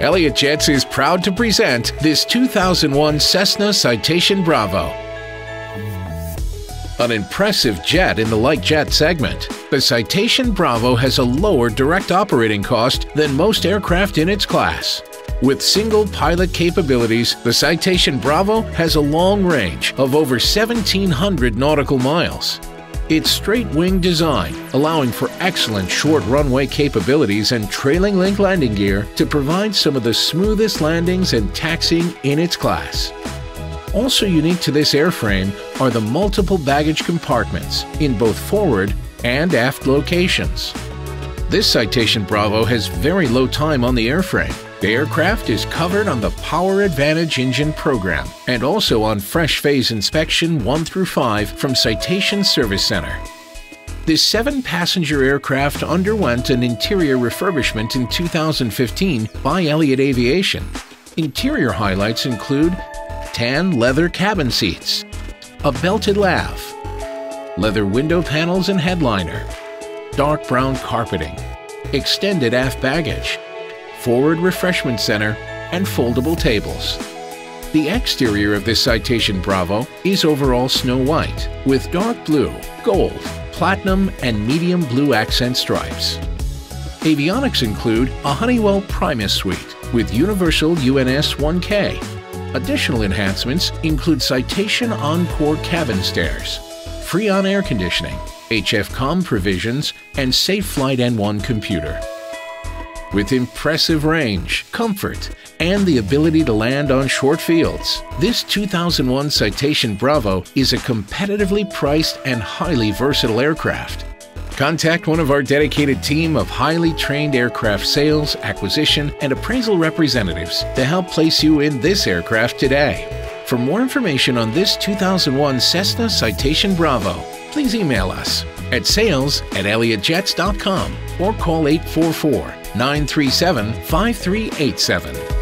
Elliott Jets is proud to present this 2001 Cessna Citation Bravo. An impressive jet in the light jet segment, the Citation Bravo has a lower direct operating cost than most aircraft in its class. With single pilot capabilities, the Citation Bravo has a long range of over 1,700 nautical miles. Its straight wing design, allowing for excellent short runway capabilities and trailing link landing gear to provide some of the smoothest landings and taxiing in its class. Also unique to this airframe are the multiple baggage compartments in both forward and aft locations. This Citation Bravo has very low time on the airframe. The aircraft is covered on the Power Advantage Engine Program and also on Fresh Phase Inspection 1 through 5 from Citation Service Center. This 7-passenger aircraft underwent an interior refurbishment in 2015 by Elliott Aviation. Interior highlights include tan leather cabin seats, a belted lav, leather window panels and headliner, dark brown carpeting, extended aft baggage, forward refreshment center, and foldable tables. The exterior of this Citation Bravo is overall snow white with dark blue, gold, platinum, and medium blue accent stripes. Avionics include a Honeywell Primus suite with universal UNS 1K. Additional enhancements include Citation Encore cabin stairs, Freon air conditioning, HFCOM provisions, and Safe Flight N1 computer. With impressive range, comfort, and the ability to land on short fields, this 2001 Citation Bravo is a competitively priced and highly versatile aircraft. Contact one of our dedicated team of highly trained aircraft sales, acquisition, and appraisal representatives to help place you in this aircraft today. For more information on this 2001 Cessna Citation Bravo, please email us at sales@elliottjets.com or call 844-937-5387.